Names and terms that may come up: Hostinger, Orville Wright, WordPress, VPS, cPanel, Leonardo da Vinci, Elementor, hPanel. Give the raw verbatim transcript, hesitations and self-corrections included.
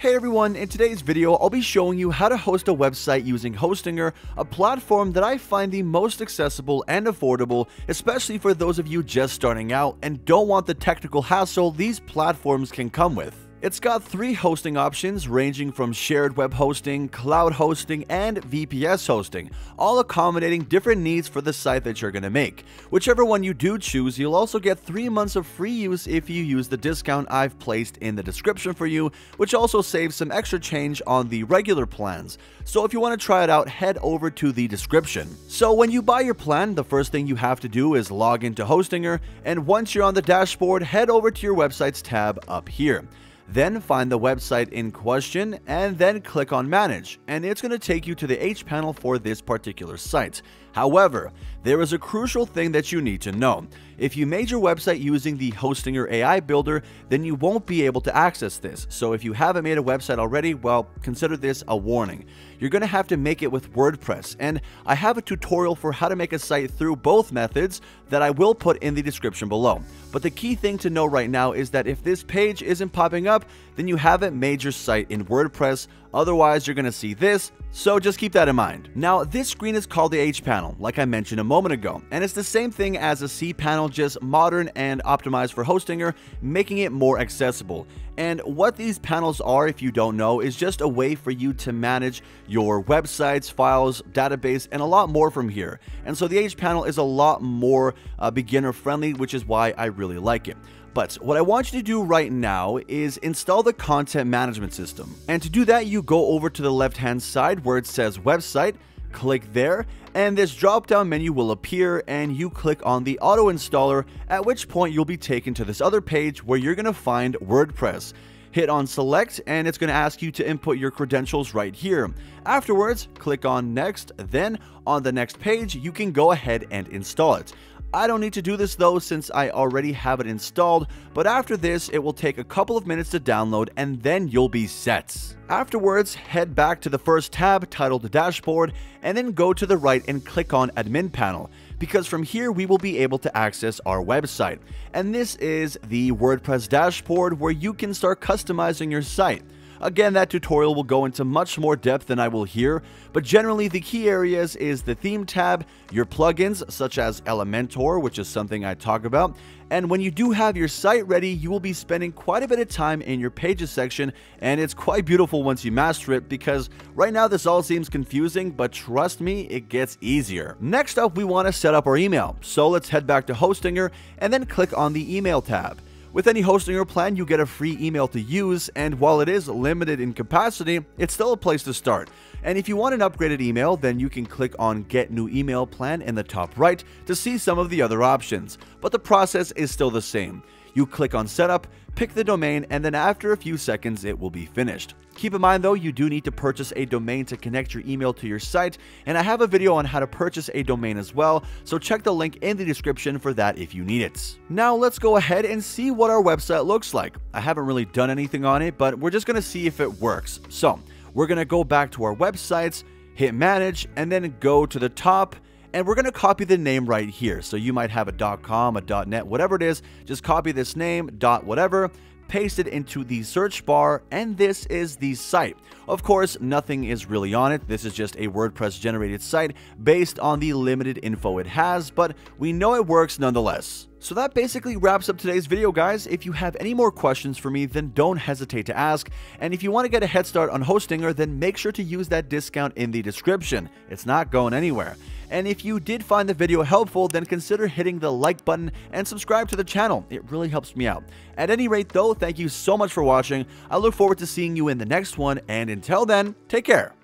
Hey everyone, in today's video, I'll be showing you how to host a website using Hostinger, a platform that I find the most accessible and affordable, especially for those of you just starting out and don't want the technical hassle these platforms can come with. It's got three hosting options ranging from shared web hosting, cloud hosting, and V P S hosting, all accommodating different needs for the site that you're going to make. Whichever one you do choose, you'll also get three months of free use if you use the discount I've placed in the description for you, which also saves some extra change on the regular plans. So if you want to try it out, head over to the description. So when you buy your plan, the first thing you have to do is log into Hostinger, and once you're on the dashboard, head over to your websites tab up here. Then find the website in question and then click on Manage, and it's going to take you to the hPanel for this particular site. However, there is a crucial thing that you need to know. If you made your website using the Hostinger A I Builder, then you won't be able to access this. So if you haven't made a website already, well, consider this a warning. You're going to have to make it with WordPress, and I have a tutorial for how to make a site through both methods that I will put in the description below. But the key thing to know right now is that if this page isn't popping up, then you haven't made your site in WordPress. Otherwise, you're going to see this, so just keep that in mind. Now, this screen is called the hPanel, like I mentioned a moment ago, and it's the same thing as a cPanel, just modern and optimized for Hostinger, making it more accessible. And what these panels are, if you don't know, is just a way for you to manage your websites, files, database, and a lot more from here. And so the hPanel is a lot more uh, beginner-friendly, which is why I really like it. But what I want you to do right now is install the content management system. And to do that, you go over to the left-hand side where it says website, click there, and this drop-down menu will appear, and you click on the auto-installer, at which point you'll be taken to this other page where you're going to find WordPress. Hit on select, and it's going to ask you to input your credentials right here. Afterwards, click on next, then on the next page, you can go ahead and install it. I don't need to do this though since I already have it installed, but after this it will take a couple of minutes to download and then you'll be set. Afterwards, head back to the first tab titled Dashboard and then go to the right and click on Admin Panel, because from here we will be able to access our website. And this is the WordPress dashboard where you can start customizing your site. Again, that tutorial will go into much more depth than I will here, but generally the key areas is the theme tab, your plugins such as Elementor, which is something I talk about, and when you do have your site ready, you will be spending quite a bit of time in your pages section, and it's quite beautiful once you master it, because right now this all seems confusing, but trust me, it gets easier. Next up, we want to set up our email, so let's head back to Hostinger and then click on the email tab. With any Hostinger plan, you get a free email to use, and while it is limited in capacity, it's still a place to start. And if you want an upgraded email, then you can click on Get New Email Plan in the top right to see some of the other options, but the process is still the same. You click on Setup, pick the domain, and then after a few seconds, it will be finished. Keep in mind though, you do need to purchase a domain to connect your email to your site, and I have a video on how to purchase a domain as well, so check the link in the description for that if you need it. Now let's go ahead and see what our website looks like. I haven't really done anything on it, but we're just going to see if it works. So we're going to go back to our websites, hit Manage, and then go to the top. And we're going to copy the name right here. So you might have a .com, a .net, whatever it is. Just copy this name, dot whatever, paste it into the search bar, and this is the site. Of course, nothing is really on it. This is just a WordPress generated site based on the limited info it has, but we know it works nonetheless. So that basically wraps up today's video, guys. If you have any more questions for me, then don't hesitate to ask. And if you want to get a head start on Hostinger, then make sure to use that discount in the description. It's not going anywhere. And if you did find the video helpful, then consider hitting the like button and subscribe to the channel. It really helps me out. At any rate though, thank you so much for watching. I look forward to seeing you in the next one, and until then, take care.